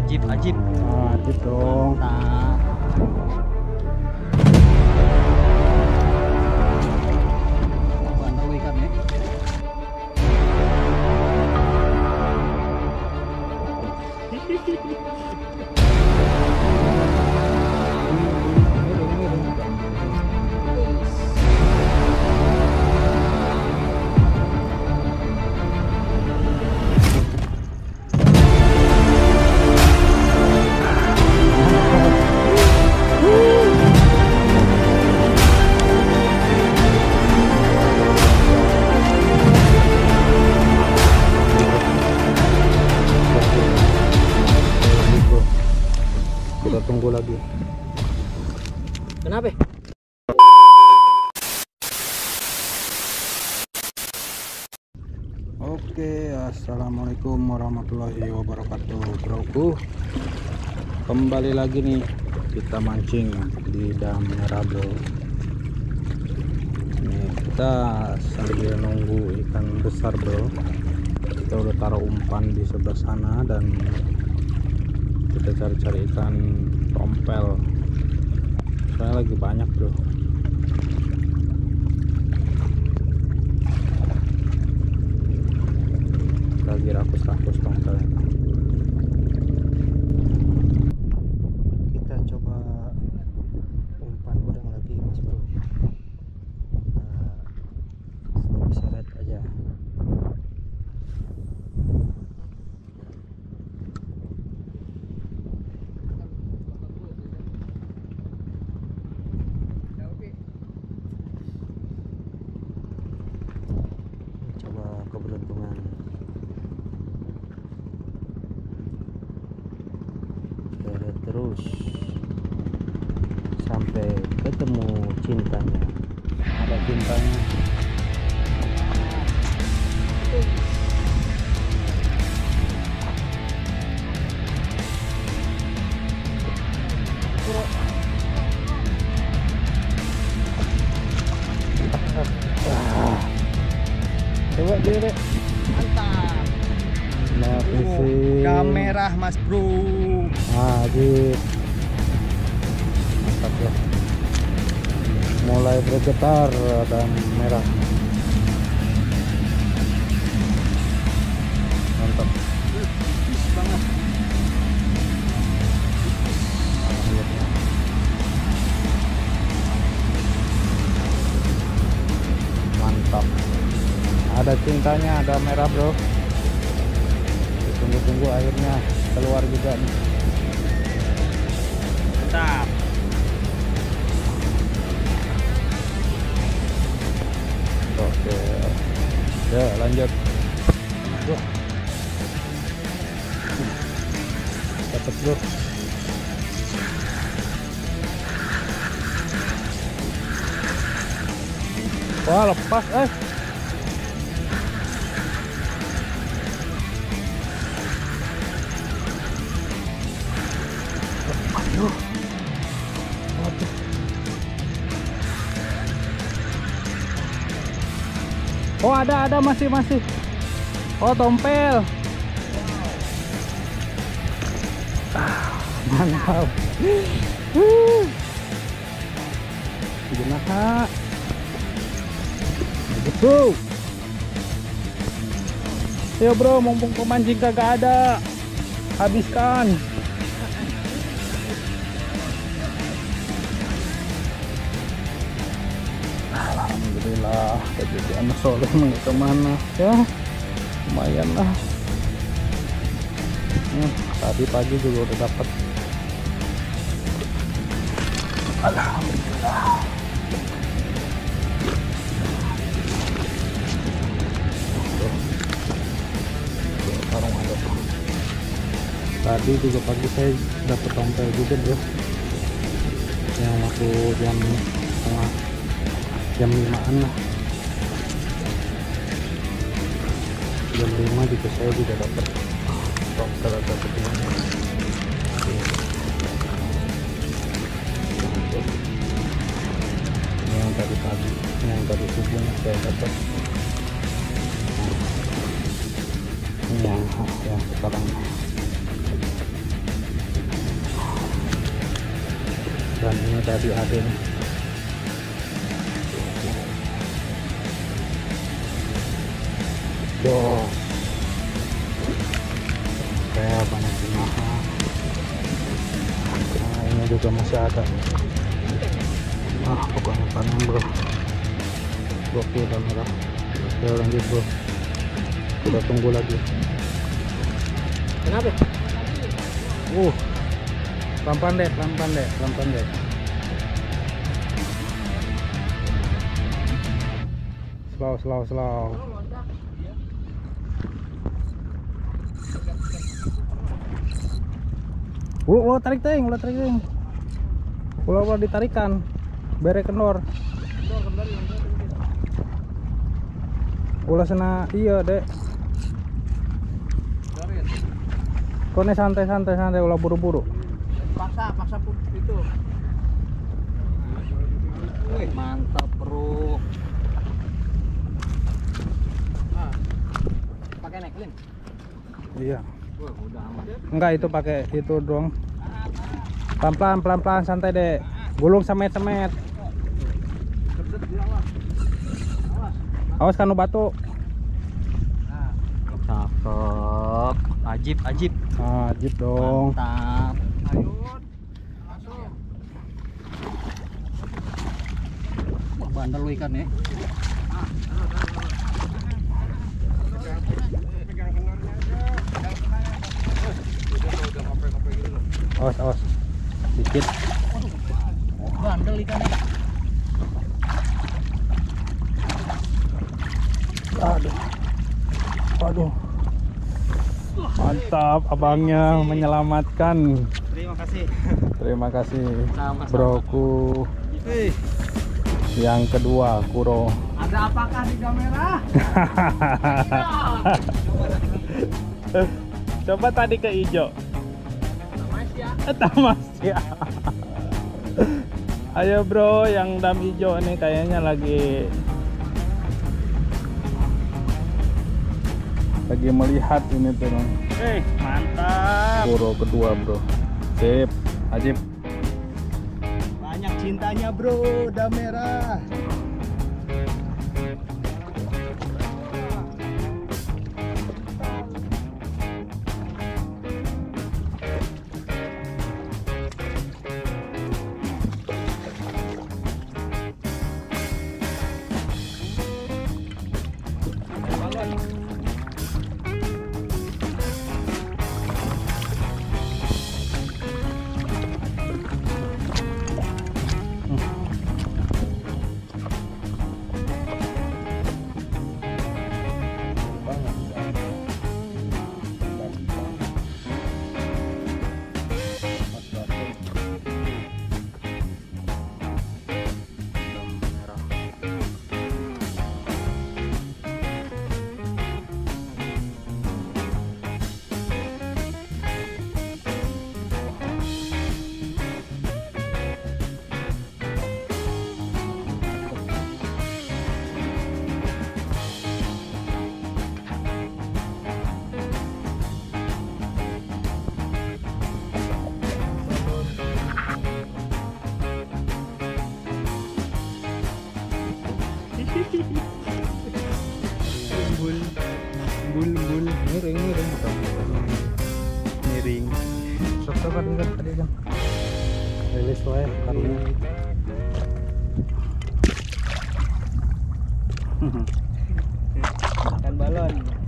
Ajib. Ajib dong. Mantap. Tunggu lagi. Kenapa? Oke, assalamualaikum warahmatullahi wabarakatuh, broku. Kembali lagi nih kita mancing di dam merah, bro. Nih, kita sambil nunggu ikan besar, bro. Kita udah taruh umpan di sebelah sana dan kita cari-cari ikan tompel, soalnya lagi banyak, bro. Lagi rakus-rakus tompelnya. Kita coba umpan udang lagi, mas bro. Seret aja. Terus sampai ketemu cintanya. Ada cintanya. Coba direk. Mantap. Dam merah, mas bro. Ajib, mantap ya. Mulai bergetar dam merah. Mantap. Banget. Mantap. Ada cintanya, ada merah, bro. Tunggu-tunggu akhirnya keluar juga nih. Mantap. Oke. Ya, lanjut. Duh. Dapat, bro. Wah, lepas, Oh, ada masih. Oh, tompel. Mantap. Gimana? Bro. Ya, bro, mumpung pemancing kagak ada. Habiskan. Alhamdulillah, jadi anak soleh kemana ya, lumayan lah. Tadi pagi juga udah dapat. Alhamdulillah. Tadi juga pagi saya dapat tompel juga, bro. Yang waktu jam setengah jam 5 juga saya juga dapat tompel atau ketinggalan. Ini yang tadi pagi, yang tadi subuh saya dapat. Ini yang sekarang. ini dari AB ini. Wow. Kayak banyak jemaah. Nah, ini juga masih ada. Nah, pokoknya panen bro. Oke, dam merah. Kita lanjut bro. Kita tunggu lagi. Kenapa? Pelan-pelan deh. Slow. Ulo tarik ting. Ulo ditarikan. Bere kendor. Ulo sana iya, Dek. Kone santai ulah buru-buru. Paksa itu. Mantap, bro. Nah, pakai neklin. Iya. Udah aman. Enggak, itu pakai itu doang. Pelan-pelan santai, Dek. Gulung semet-semet. Awas kanu batu. Nah, cakep. Ajib. Ajib dong. Mantap. Ayo, langsung. Wah, bandel lu ikan ya. Awas. Dikit. Bandel ikan. Aduh. Mantap, abangnya menyelamatkan. Terima kasih broku. Yang kedua, Kuro. Ada apakah di kamera? Coba tadi ke hijau. Tamasya. Ayo bro, yang dam hijau nih kayaknya lagi melihat ini tuh. Mantap. Kuro kedua bro. Sip, ajib. Banyak cintanya bro, dam merah. Miring. Sok-sok kan tadi kan. Rilis wae karena. Kan balon.